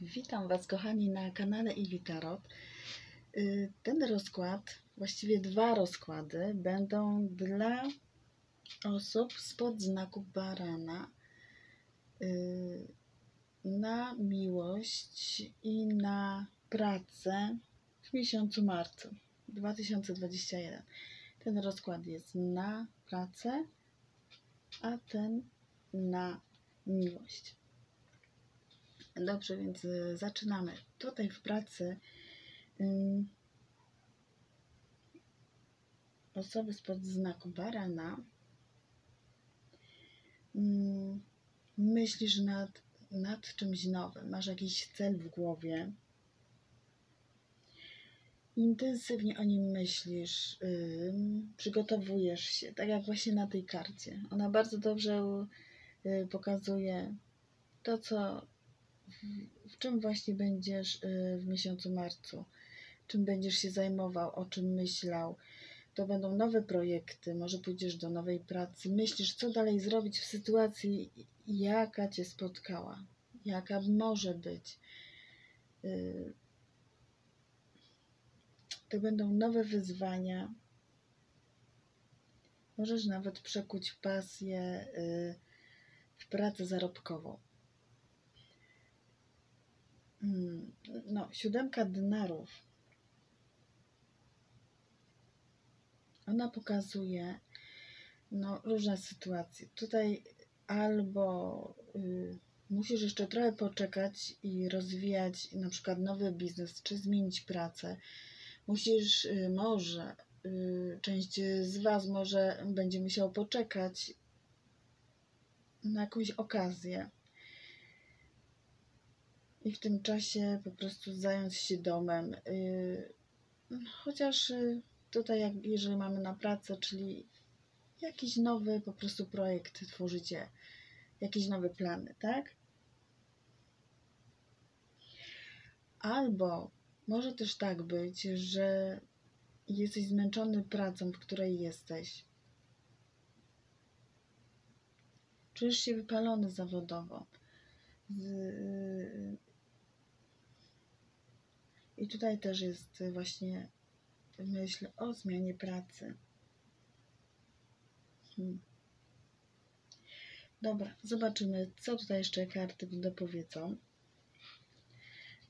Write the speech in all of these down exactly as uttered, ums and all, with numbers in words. Witam Was, kochani, na kanale I W I Tarot. Ten rozkład, właściwie dwa rozkłady, będą dla osób spod znaku barana na miłość i na pracę w miesiącu marcu dwa tysiące dwudziestego pierwszego. Ten rozkład jest na pracę, a ten na miłość. Dobrze, więc zaczynamy. Tutaj w pracy um, osoby spod znaku barana um, myślisz nad, nad czymś nowym, masz jakiś cel w głowie, intensywnie o nim myślisz, um, przygotowujesz się, tak jak właśnie na tej karcie. Ona bardzo dobrze um, pokazuje to, co w czym właśnie będziesz w miesiącu marcu, czym będziesz się zajmował, o czym myślał. To będą nowe projekty, może pójdziesz do nowej pracy, myślisz, co dalej zrobić w sytuacji, jaka Cię spotkała, jaka może być. To będą nowe wyzwania. Możesz nawet przekuć pasję w pracę zarobkową. No, siódemka denarów. Ona pokazuje no, różne sytuacje. Tutaj albo y, musisz jeszcze trochę poczekać i rozwijać na przykład nowy biznes, czy zmienić pracę. Musisz, y, może, y, część z Was może będzie musiał poczekać na jakąś okazję. I w tym czasie po prostu zająć się domem. Chociaż tutaj, jak, jeżeli mamy na pracę, czyli jakiś nowy po prostu projekt tworzycie, jakieś nowe plany, tak? Albo może też tak być, że jesteś zmęczony pracą, w której jesteś. Czujesz się wypalony zawodowo. I tutaj też jest właśnie myśl o zmianie pracy. Hmm. Dobra, zobaczymy, co tutaj jeszcze karty dopowiedzą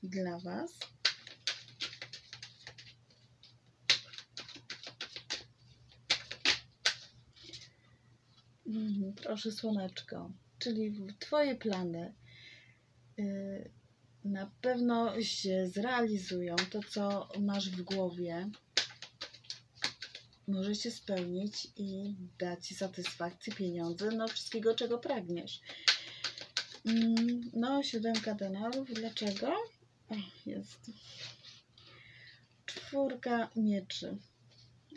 dla Was. Mhm, proszę, słoneczko, czyli Twoje plany na pewno się zrealizują. To, co masz w głowie, może się spełnić i dać Ci satysfakcję, pieniądze, no wszystkiego, czego pragniesz. No, siódemka denarów. Dlaczego? O, jest. Czwórka mieczy.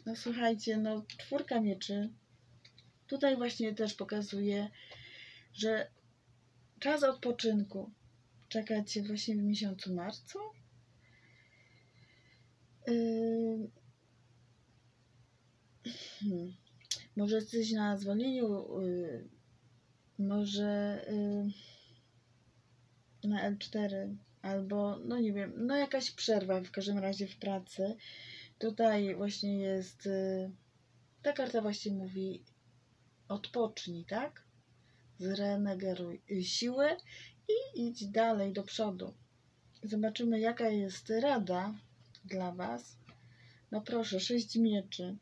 No słuchajcie, no czwórka mieczy. Tutaj właśnie też pokazuje, że czas odpoczynku czeka Cię właśnie w miesiącu marcu. Yy... Hmm. Może jesteś na zwolnieniu, yy... może yy... na L cztery, albo no nie wiem, no jakaś przerwa w każdym razie w pracy. Tutaj właśnie jest, yy... ta karta właśnie mówi odpocznij, tak? Zregeneruj siły i idź dalej do przodu. Zobaczymy, jaka jest rada dla Was. No proszę, sześć mieczy.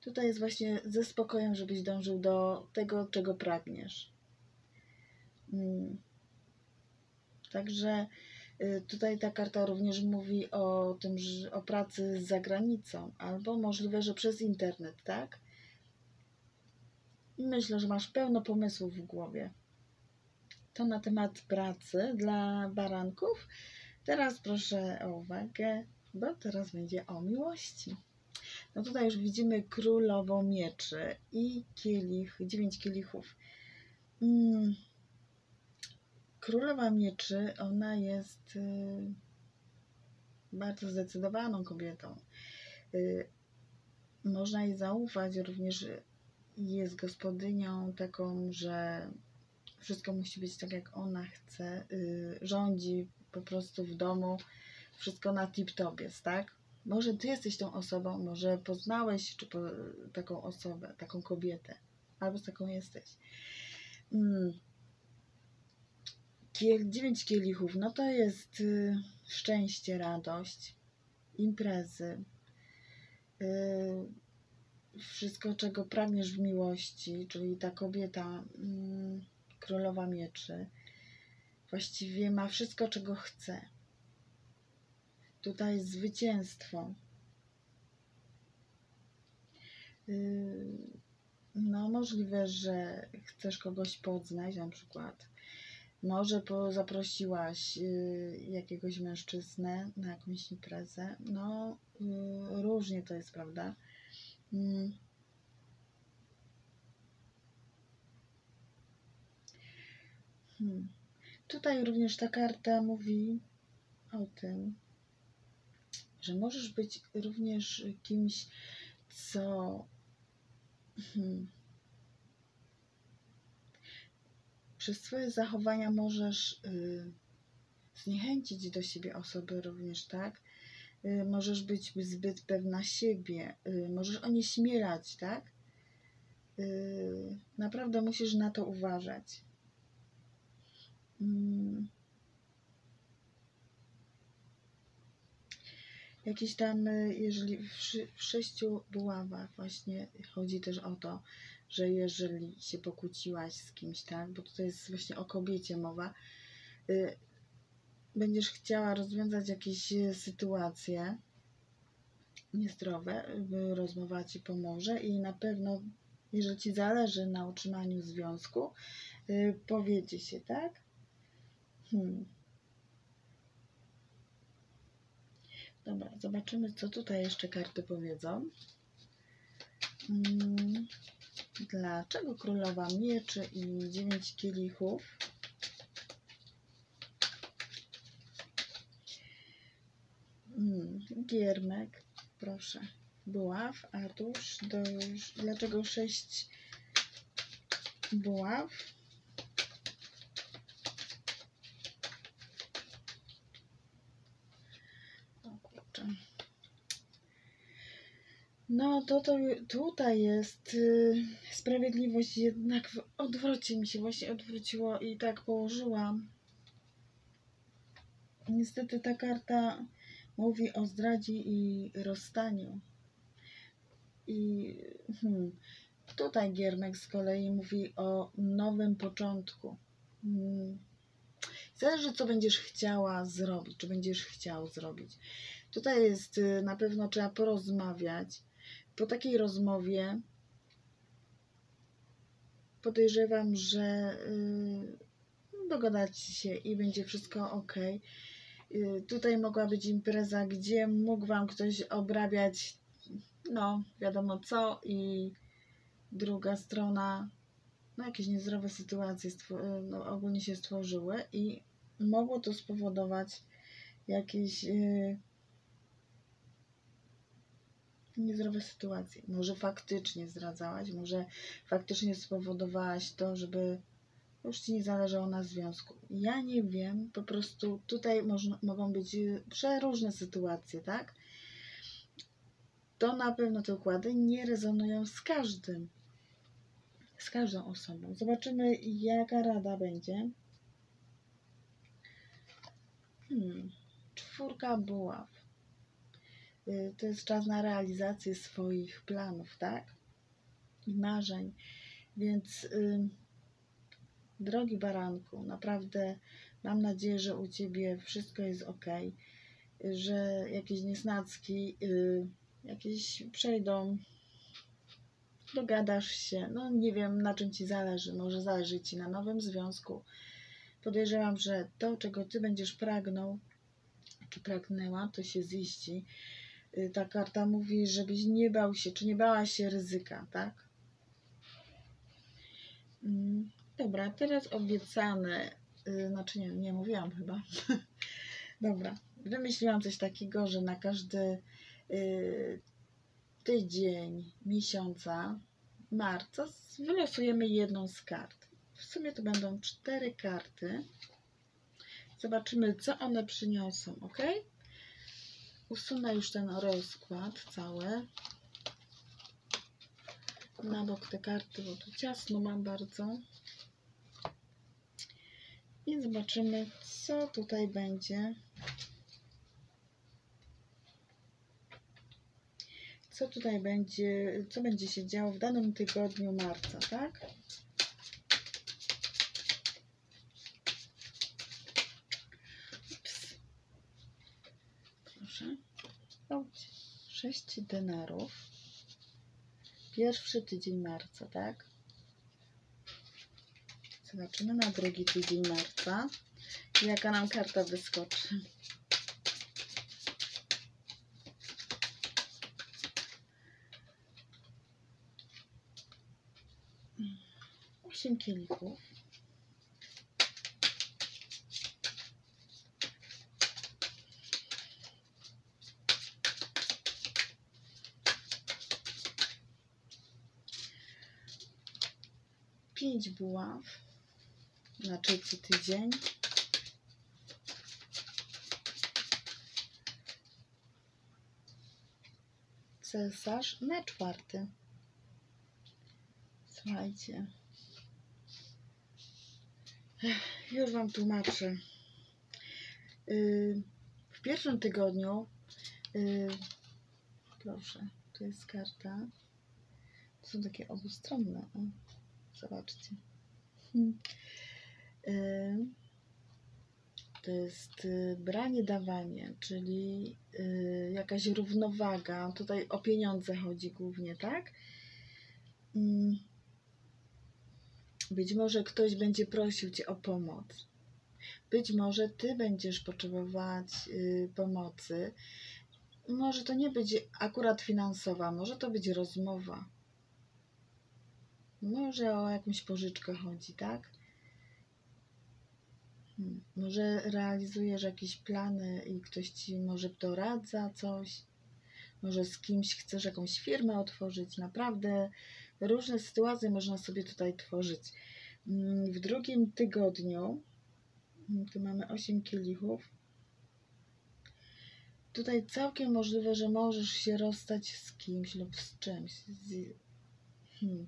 Tutaj jest właśnie ze spokojem, żebyś dążył do tego, czego pragniesz. Także tutaj ta karta również mówi o tym, że o pracy za granicą, albo możliwe, że przez internet, tak? I myślę, że masz pełno pomysłów w głowie. To na temat pracy dla baranków. Teraz proszę o uwagę, bo teraz będzie o miłości. No tutaj już widzimy królową mieczy i kielich, dziewięć kielichów. Królowa mieczy, ona jest bardzo zdecydowaną kobietą. Można jej zaufać, również jest gospodynią taką, że wszystko musi być tak, jak ona chce, yy, rządzi po prostu w domu, wszystko na tip-top jest, tak? Może ty jesteś tą osobą, może poznałeś czy po, taką osobę, taką kobietę, albo z taką jesteś. Mm. Kiel, dziewięć kielichów, no to jest yy, szczęście, radość, imprezy, yy, wszystko, czego pragniesz w miłości, czyli ta kobieta, mm, królowa mieczy, właściwie ma wszystko, czego chce. Tutaj jest zwycięstwo. Yy, no możliwe, że chcesz kogoś poznać, na przykład. Może po, zaprosiłaś yy, jakiegoś mężczyznę na jakąś imprezę. No yy, różnie to jest, prawda? Yy. Hmm. Tutaj również ta karta mówi o tym, że możesz być również kimś, co hmm, przez swoje zachowania możesz y, zniechęcić do siebie osoby również, tak? Y, możesz być zbyt pewna siebie, y, możesz o nie śmierać, tak? Y, naprawdę musisz na to uważać. Y, Jakieś tam, jeżeli w, w sześciu buławach właśnie chodzi też o to, że jeżeli się pokłóciłaś z kimś, tak, bo tutaj jest właśnie o kobiecie mowa, y, będziesz chciała rozwiązać jakieś sytuacje niezdrowe, y, rozmowa ci pomoże i na pewno, jeżeli ci zależy na utrzymaniu związku, y, powiedzie się, tak? Hmm. Dobra, zobaczymy, co tutaj jeszcze karty powiedzą. Hmm. Dlaczego królowa mieczy i dziewięć kielichów? Hmm. Giermek, proszę. Buław, arkusz. Dlaczego sześć buław? No to, to tutaj jest y, sprawiedliwość, jednak w odwrocie mi się właśnie odwróciło i tak położyłam. Niestety ta karta mówi o zdradzie i rozstaniu. I hmm, tutaj giermek z kolei mówi o nowym początku. Hmm. Zależy, co będziesz chciała zrobić, czy będziesz chciał zrobić. Tutaj jest, y, na pewno trzeba porozmawiać. Po takiej rozmowie podejrzewam, że yy, dogadacie się i będzie wszystko ok. Yy, tutaj mogła być impreza, gdzie mógł wam ktoś obrabiać, no wiadomo co, i druga strona, no jakieś niezdrowe sytuacje no, ogólnie się stworzyły i mogło to spowodować jakieś yy, niezdrowe sytuacje. Może faktycznie zdradzałaś, może faktycznie spowodowałaś to, żeby już ci nie zależało na związku. Ja nie wiem, po prostu tutaj można, mogą być przeróżne sytuacje, tak? To na pewno te układy nie rezonują z każdym, z każdą osobą. Zobaczymy, jaka rada będzie. Hmm. Czwórka buław. To jest czas na realizację swoich planów, tak? I marzeń. Więc yy, drogi baranku, naprawdę mam nadzieję, że u ciebie wszystko jest ok, że jakieś niesnacki yy, jakieś przejdą, dogadasz się. No nie wiem, na czym ci zależy. Może zależy ci na nowym związku. Podejrzewam, że to, czego ty będziesz pragnął, czy pragnęła, to się ziści. Ta karta mówi, żebyś nie bał się, czy nie bała się ryzyka, tak? Dobra, teraz obiecane, znaczy nie, nie mówiłam chyba. Dobra, wymyśliłam coś takiego, że na każdy y, tydzień miesiąca marca wylosujemy jedną z kart. W sumie to będą cztery karty. Zobaczymy, co one przyniosą, ok? Usunę już ten rozkład cały. Na bok te karty, bo tu ciasno mam bardzo. I zobaczymy, co tutaj będzie. Co tutaj będzie, co będzie się działo w danym tygodniu marca, tak? Ups. Proszę. O, sześć denarów. Pierwszy tydzień marca, tak? Zobaczymy na drugi tydzień marca, jaka nam karta wyskoczy. Osiem kielichów. Pięć buław na trzeci tydzień. Cesarz na czwarty. Słuchajcie. Już Wam tłumaczę. W pierwszym tygodniu, proszę, tu jest karta. To są takie obustronne. O, zobaczcie. To jest branie, dawanie, czyli jakaś równowaga. Tutaj o pieniądze chodzi głównie, tak? Być może ktoś będzie prosił Cię o pomoc. Być może Ty będziesz potrzebować y, pomocy. Może to nie być akurat finansowa, może to być rozmowa. Może o jakąś pożyczkę chodzi, tak? Hmm. Może realizujesz jakieś plany i ktoś Ci może doradza coś. Może z kimś chcesz jakąś firmę otworzyć, naprawdę. Różne sytuacje można sobie tutaj tworzyć. W drugim tygodniu, tu mamy osiem kielichów, tutaj całkiem możliwe, że możesz się rozstać z kimś lub z czymś. Hmm.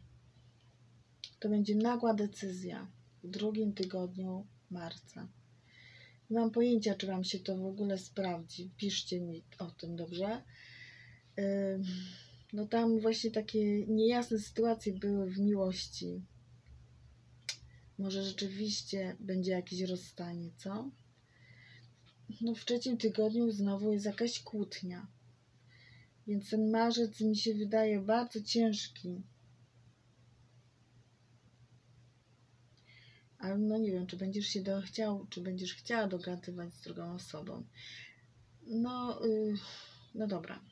To będzie nagła decyzja w drugim tygodniu marca. Nie mam pojęcia, czy Wam się to w ogóle sprawdzi. Piszcie mi o tym, dobrze? Yy... No tam właśnie takie niejasne sytuacje były w miłości. Może rzeczywiście będzie jakieś rozstanie, co? No w trzecim tygodniu znowu jest jakaś kłótnia. Więc ten marzec mi się wydaje bardzo ciężki. Ale no nie wiem, czy będziesz się do, chciał, czy będziesz chciała dogadywać z drugą osobą. No, yy, no dobra.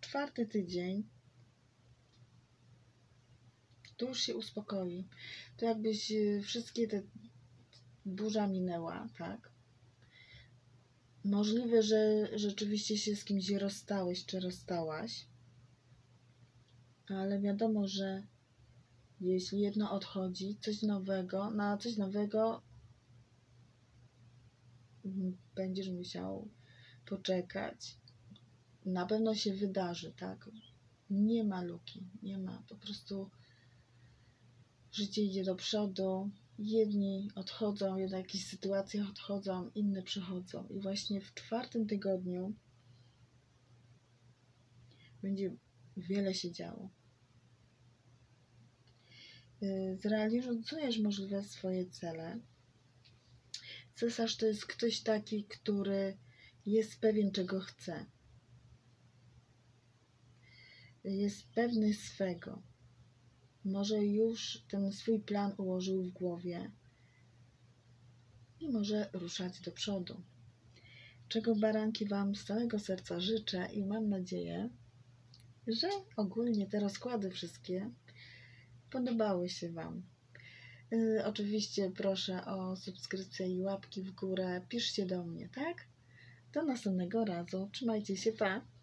Czwarty tydzień, tu już się uspokoi, to jakbyś wszystkie te burza minęła, tak? Możliwe, że rzeczywiście się z kimś rozstałeś czy rozstałaś, ale wiadomo, że jeśli jedno odchodzi, coś nowego, na coś nowego będziesz musiał poczekać. Na pewno się wydarzy, tak? Nie ma luki, nie ma. Po prostu życie idzie do przodu. Jedni odchodzą, jedne jakieś sytuacje odchodzą, inne przychodzą. I właśnie w czwartym tygodniu będzie wiele się działo. Zrealizujesz możliwe swoje cele. Cesarz to jest ktoś taki, który jest pewien, czego chce. Jest pewny swego. Może już ten swój plan ułożył w głowie i może ruszać do przodu. Czego baranki Wam z całego serca życzę i mam nadzieję, że ogólnie te rozkłady wszystkie podobały się Wam. Yy, oczywiście proszę o subskrypcję i łapki w górę. Piszcie do mnie, tak? Do następnego razu. Trzymajcie się, pa!